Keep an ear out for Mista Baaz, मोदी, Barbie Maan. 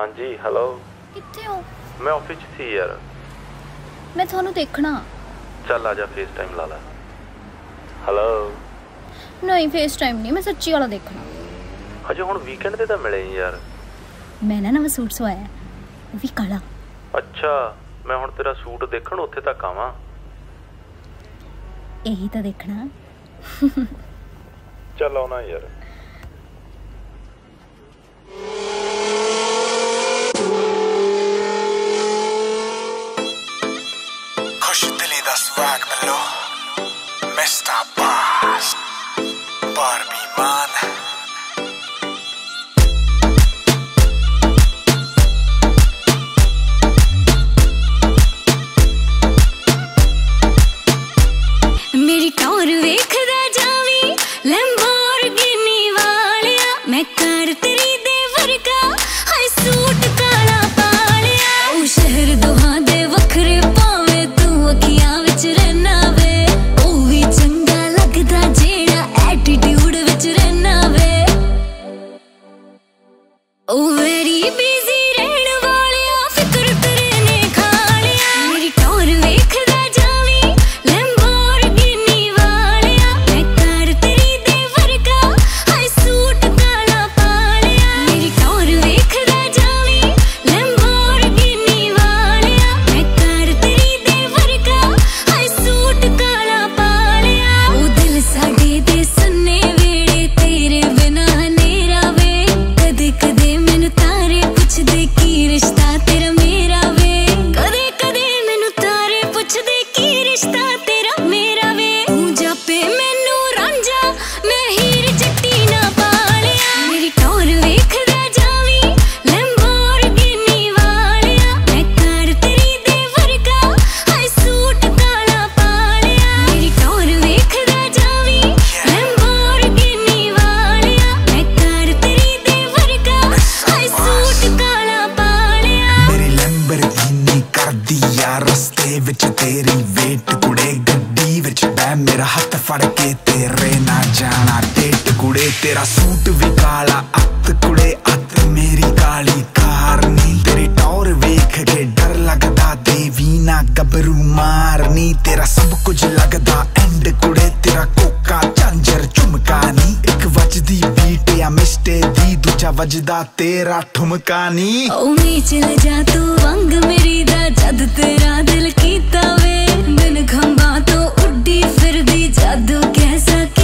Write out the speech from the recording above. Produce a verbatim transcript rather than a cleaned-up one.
हाँ जी हेलो किथे हो? मैं ऑफिस सी यार। मैं थानू देखना। चल आजा फेस टाइम ला ला। हेलो नहीं फेस टाइम नहीं मैं सच्ची वाला देखना। अजे हुण वीकेंड ते तां मिले यार। मैं ना नवा सूट सवाया वो भी काला। अच्छा मैं हुण तेरा सूट देखण उत्थे तक आवां। यही तां देखना। चल आउणा यार। Swag below, Mista Baaz, Barbie Maan. वजदा तेरा ठुमकानी ओ मैं चले जा तू वंग मेरी दा जद तेरा दिल कीता वे बिन खंबा तो उड्डी फिरदी जादू कैसा